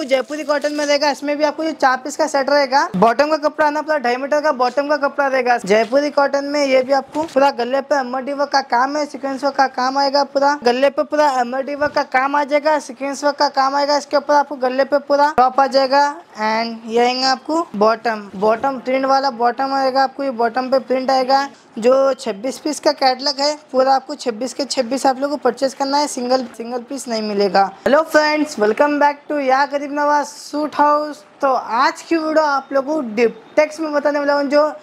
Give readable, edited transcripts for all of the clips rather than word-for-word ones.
जयपुरी cotton में रहेगा। इसमें भी आपको जो 4 पीस का सेट रहेगा। बॉटम का कपड़ा आना पूरा 2.5 मीटर का बॉटम का कपड़ा रहेगा जयपुरी कॉटन में। ये भी आपको पूरा गले पे एम्ब्रॉयडरी वर्क का काम है, सीक्वेंस वर्क का काम आएगा। पूरा गले पे पूरा एम्ब्रॉयडरी वर्क का काम आ जाएगा, सीक्वेंस वर्क का काम आएगा। इसके ऊपर आपको गले पे पूरा टॉप आ जाएगा एंड ये आएगा आपको बॉटम प्रिंट वाला बॉटम आएगा। आपको ये बॉटम पे प्रिंट आएगा। जो 26 पीस का कैटलॉग है पूरा आपको 26 के 26 आप लोगों को परचेज करना है, सिंगल पीस नहीं मिलेगा। Hello friends, welcome back to या गरीब नवाज सूट हाउस। तो आज की वीडियो आप लोगों को डीपटेक्स में बताने वाला हूँ, जो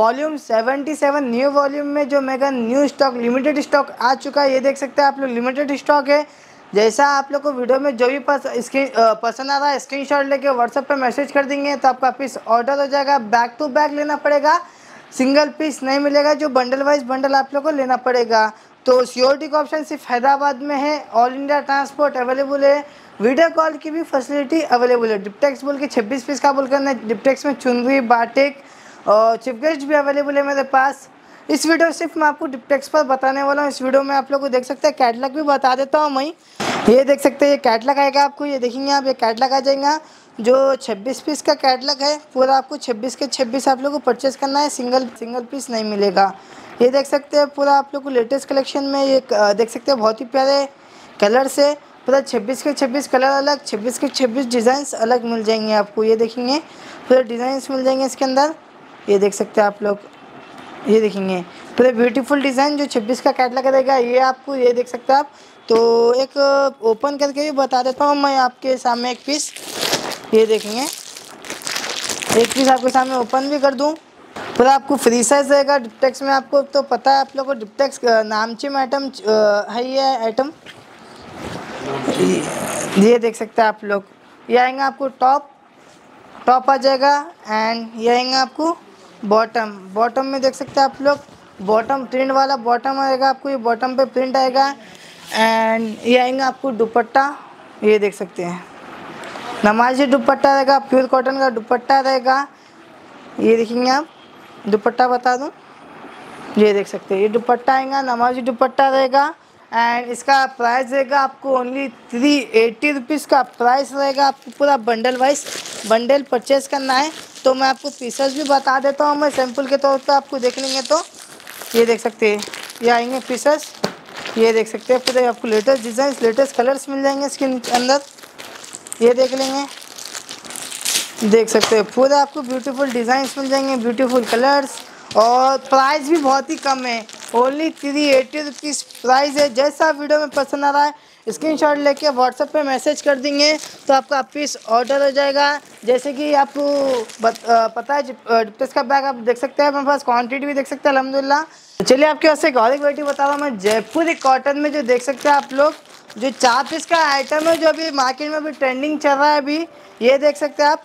वॉल्यूम 77 न्यू वॉल्यूम में जो mega new stock limited stock आ चुका है। ये देख सकते हैं आप लोग, लिमिटेड स्टॉक है। जैसा आप लोग को वीडियो में जो भी पसंद आ रहा है स्क्रीनशॉट लेके व्हाट्सएप पे मैसेज कर देंगे तो आपका पीस ऑर्डर हो जाएगा। बैक टू बैक लेना पड़ेगा, सिंगल पीस नहीं मिलेगा। जो बंडल वाइज बंडल आप लोग को लेना पड़ेगा। तो सिक्योरिटी का ऑप्शन सिर्फ हैदराबाद में है। ऑल इंडिया ट्रांसपोर्ट अवेलेबल है, वीडियो कॉल की भी फैसिलिटी अवेलेबल है। डिपटेक्स बोल के 26 पीस का बोल करना है। डिपटेक्स में चुनरी, बाटिक और चिपगेस्ट भी अवेलेबल है मेरे पास। इस वीडियो सिर्फ मैं आपको डिपटेक्स पर बताने वाला हूँ। इस वीडियो में आप लोग को देख सकते हैं कैटलॉग भी बता देता हूँ मैं। ये देख सकते हैं ये कैटलॉग आएगा आपको, ये देखेंगे आप, ये कैटलॉग आ जाएगा। जो 26 पीस का कैटलॉग है पूरा आपको 26 के 26 आप लोग को परचेज़ करना है, सिंगल पीस नहीं मिलेगा। ये देख सकते हैं पूरा आप लोग को लेटेस्ट कलेक्शन में। ये देख सकते हैं बहुत ही प्यारे कलर से पूरा 26 के 26 कलर अलग, 26 के 26 डिज़ाइंस अलग मिल जाएंगे आपको। ये देखेंगे पूरे डिज़ाइंस मिल जाएंगे इसके अंदर। ये देख सकते हैं आप लोग, ये देखेंगे पूरे ब्यूटीफुल डिज़ाइन जो 26 का कैटलॉग रहेगा। ये आपको ये देख सकते हैं आप। तो एक ओपन करके भी बता देता हूँ मैं आपके सामने एक पीस। ये देखेंगे एक पीस आपके सामने ओपन भी कर दूं। पूरा आपको फ्री साइज रहेगा डिपटेक्स में। आपको तो पता है आप लोगों को डिपटेक्स नामची आइटम है। ये आइटम ये देख सकते हैं आप लोग, ये आएगा आपको टॉप आ जाएगा एंड ये आएगा आपको बॉटम में देख सकते हैं आप लोग। बॉटम प्रिंट वाला बॉटम आएगा आपको, ये बॉटम पे प्रिंट आएगा एंड ये आएगा आपको दुपट्टा। ये देख सकते हैं नमाजी दुपट्टा रहेगा, प्योर कॉटन का दुपट्टा रहेगा। ये देखेंगे आप, दुपट्टा बता दूं। ये देख सकते हैं ये दुपट्टा आएगा, नमाजी दुपट्टा रहेगा एंड इसका प्राइस रहेगा आपको ओनली 380 रुपीज़ का प्राइस रहेगा। आपको पूरा बंडल वाइज बंडल परचेज़ करना है। तो मैं आपको पीसेस भी बता देता हूँ मैं सैम्पल के तौर पर, आपको देख लेंगे तो। ये देख सकते हैं ये आएंगे पीसेस। ये देख सकते हैं पूरे आपको लेटेस्ट डिज़ाइन लेटेस्ट कलर्स मिल जाएंगे इसके अंदर। ये देख लेंगे, देख सकते हैं पूरा आपको ब्यूटीफुल डिज़ाइंस मिल जाएंगे, ब्यूटीफुल कलर्स और प्राइस भी बहुत ही कम है, ओनली 380 रुपीज़ प्राइस है। जैसा वीडियो में पसंद आ रहा है स्क्रीनशॉट लेके व्हाट्सएप पे मैसेज कर देंगे तो आपका पीस ऑर्डर हो जाएगा। जैसे कि आपको पता है डिपटेक्स का बैग आप देख सकते हैं मेरे पास, क्वांटिटी भी देख सकते हैं अल्हम्दुलिल्लाह। चलिए आपके पास एक और क्वालिटी बता रहा हूँ मैं जयपुरी कॉटन में। जो देख सकते हैं आप लोग जो 4 पीस का आइटम है जो अभी मार्केट में भी ट्रेंडिंग चल रहा है अभी। ये देख सकते हैं आप,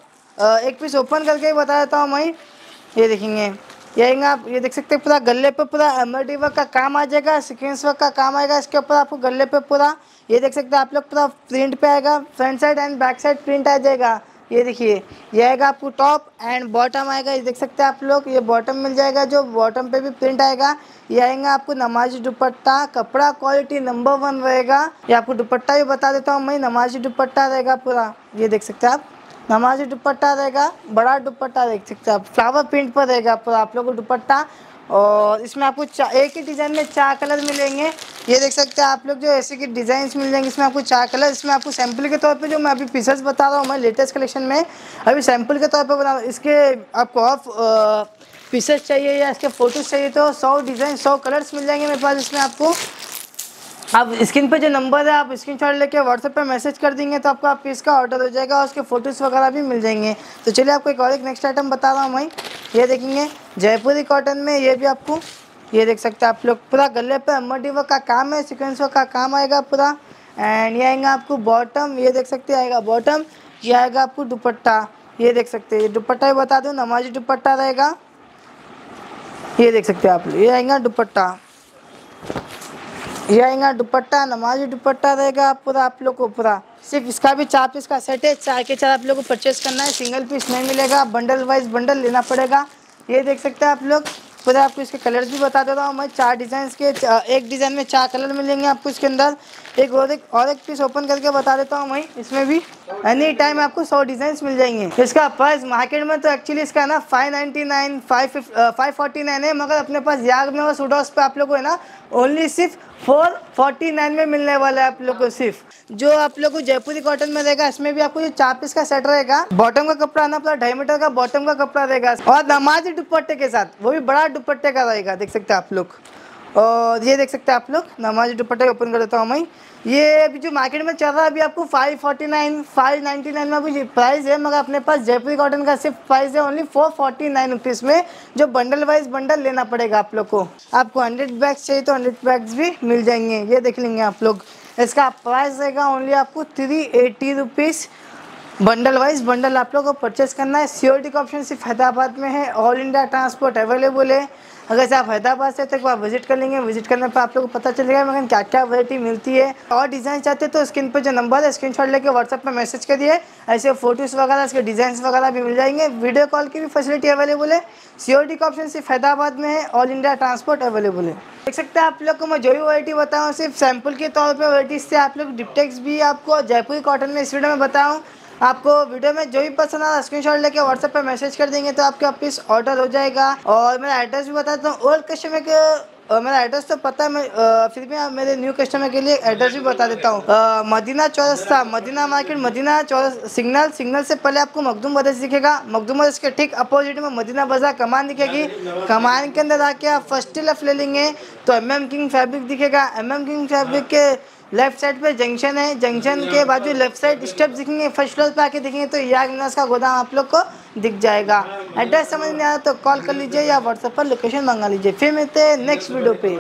एक पीस ओपन करके बता देता हूँ मैं। ये देखेंगे ये आएगा आप, ये देख सकते हैं पूरा गले पे पूरा एम्ब्रॉयडरी वर्क का काम आ जाएगा, सीक्वेंस वर्क का काम आएगा। इसके ऊपर आपको गले पे पूरा ये देख सकते हैं आप लोग पूरा प्रिंट पे आएगा, front side and back side print आ जाएगा। ये देखिए ये आएगा आपको टॉप एंड बॉटम आएगा। ये देख सकते हैं आप लोग, ये बॉटम मिल जाएगा, जो बॉटम पे भी प्रिंट आएगा। ये आएगा आपको नमाजी दुपट्टा, कपड़ा क्वालिटी नंबर 1 रहेगा। ये आपको दुपट्टा भी बता देता हूँ मैं, नमाजी दुपट्टा रहेगा पूरा। ये देख सकते हैं आप, नमाजी दुपट्टा रहेगा, बड़ा दुपट्टा देख सकते हैं आप, फ्लावर प्रिंट पर रहेगा पूरा आप लोग को दुपट्टा। और इसमें आपको एक ही डिज़ाइन में 4 कलर मिलेंगे। ये देख सकते हैं आप लोग, जो ऐसे के डिज़ाइंस मिल जाएंगे इसमें आपको 4 कलर। इसमें आपको सैम्पल के तौर पे जो मैं अभी पीसेस बता रहा हूँ मैं लेटेस्ट कलेक्शन में अभी सैम्पल के तौर पे बता रहा हूँ। इसके आपको ऑफ पीसेस चाहिए या इसके फ़ोटोज़ चाहिए तो 100 डिज़ाइन 100 कलर्स मिल जाएंगे मेरे पास। इसमें आपको आप स्क्रीन पे जो नंबर है आप स्क्रीनशॉट लेके व्हाट्सएप पे मैसेज कर देंगे तो आपका पीस का ऑर्डर हो जाएगा और उसके फ़ोटोज़ वगैरह भी मिल जाएंगे। तो चलिए आपको एक और एक नेक्स्ट आइटम बता रहा हूँ मैं। ये देखेंगे जयपुरी कॉटन में। ये भी आपको ये देख सकते हैं आप लोग, पूरा गले पे एम्ब्रॉयडरी वर्क का काम है, सीक्वेंस वर्क का काम आएगा पूरा एंड ये आएगा आपको बॉटम। ये देख सकते हैं आएगा बॉटम, ये आएगा आपको दुपट्टा। ये देख सकते हैं ये दुपट्टा ही बता दूँ, नमाजी दुपट्टा रहेगा। ये देख सकते हैं आप लोग, ये आएगा दुपट्टा, ये आएगा दुपट्टा, नमाजी दुपट्टा रहेगा पूरा आप लोग को पूरा। सिर्फ इसका भी 4 पीस का सेट है, 4 के 4 आप लोग को परचेज़ करना है, सिंगल पीस नहीं मिलेगा, बंडल वाइज बंडल लेना पड़ेगा। ये देख सकते हैं आप लोग, पूरा आपको इसके कलर्स भी बता देता हूँ मैं। 4 डिज़ाइन के एक डिज़ाइन में 4 कलर मिलेंगे आपको इसके अंदर। एक और एक पीस ओपन करके बता देता हूँ मैं। इसमें भी एनी टाइम आपको 100 डिजाइन मिल जाएंगे। इसका प्राइस मार्केट में तो एक्चुअली इसका ना 599 549 है, मगर अपने पास यार्ड में और सूट हाउस पे आप लोग को है ना ओनली सिर्फ 449 में मिलने वाला है। आप लोग को सिर्फ जो आप लोग को जयपुरी कॉटन में रहेगा, इसमें भी आपको जो 4 पीस का सेट रहेगा, बॉटम का कपड़ा ना पूरा 2.5 मीटर का बॉटम का कपड़ा रहेगा और नमाजी दुपट्टे के साथ, वो भी बड़ा दुपट्टे का रहेगा, देख सकते हैं आप लोग। और ये देख सकते हैं आप लोग नमाजी दुपट्टे ओपन कर देता हूँ मैं। ये अभी जो मार्केट में चल रहा है अभी आपको 549 599 में अभी प्राइस है, मगर अपने पास जयपुरी कॉटन का सिर्फ प्राइस है ओनली 449 रुपीज़ में, जो बंडल वाइज बंडल लेना पड़ेगा आप लोग को। आपको 100 बैग्स चाहिए तो 100 बैग्स भी मिल जाएंगे। ये देख लेंगे आप लोग, इसका प्राइस रहेगा ओनली आपको 380 रुपीज़ बंडल वाइज बंडल। आप लोग को परचेस करना है, सियोरिटी का ऑप्शन सिर्फ हैदराबाद में है, ऑल इंडिया ट्रांसपोर्ट अवेलेबल है। अगर से आप हैदराबाद से तो एक बार विजिट कर लेंगे, विजिट करने पर आप लोग को पता चलेगा मगर क्या क्या वैरायटी मिलती है। और डिज़ाइन चाहते हैं तो स्क्रीन पर जो नंबर है स्क्रीनशॉट लेके व्हाट्सएप पर मैसेज करिए, ऐसे फोटोज़ वगैरह इसके डिज़ाइन वगैरह भी मिल जाएंगे। वीडियो कॉल की भी फैसिलिटी अवेलेबल है, सियोरिटी का ऑप्शन सिर्फ हैदराबाद में है, ऑल इंडिया ट्रांसपोर्ट अवेलेबल है। देख सकते हैं आप लोग को मैं जो भी वैरायटी बताऊँ सिर्फ सैम्पल के तौर पर, वैरायटीज से आप लोग डिप्टेक्स भी आपको जयपुरी कॉटन में इस वीडियो में बताऊँ। आपको वीडियो में जो भी पसंद आया स्क्रीनशॉट लेके व्हाट्सएप पे मैसेज कर देंगे तो आपका पीस ऑर्डर हो जाएगा। और मेरा एड्रेस भी बताता हूँ, ओल्ड कस्टमर के मेरा एड्रेस तो पता है, फिर भी मेरे न्यू कस्टमर के लिए एड्रेस भी बता देता हूँ। मदीना चौरस्ता, मदीना मार्केट, मदीना चौरस्ता सिग्नल से पहले आपको मखदूम मदरस दिखेगा, मखदूम मदरस के ठीक अपोजिट में मदीना बाजार कमान दिखेगी, कमान के अंदर आके आप फर्स्ट लेफ्ट ले लेंगे तो MM किंग फैब्रिक दिखेगा। MM किंग फैब्रिक के लेफ्ट साइड पे जंक्शन है, जंक्शन के बाजू लेफ्ट साइड स्टेप दिखेंगे, फर्स्ट फ्लोर पे आके दिखेंगे तो यार्ड नर्स का गोदाम आप लोग को दिख जाएगा। एड्रेस समझ नहीं आया तो कॉल कर लीजिए या व्हाट्सएप पर लोकेशन मंगा लीजिए। फिर मिलते हैं नेक्स्ट वीडियो पे।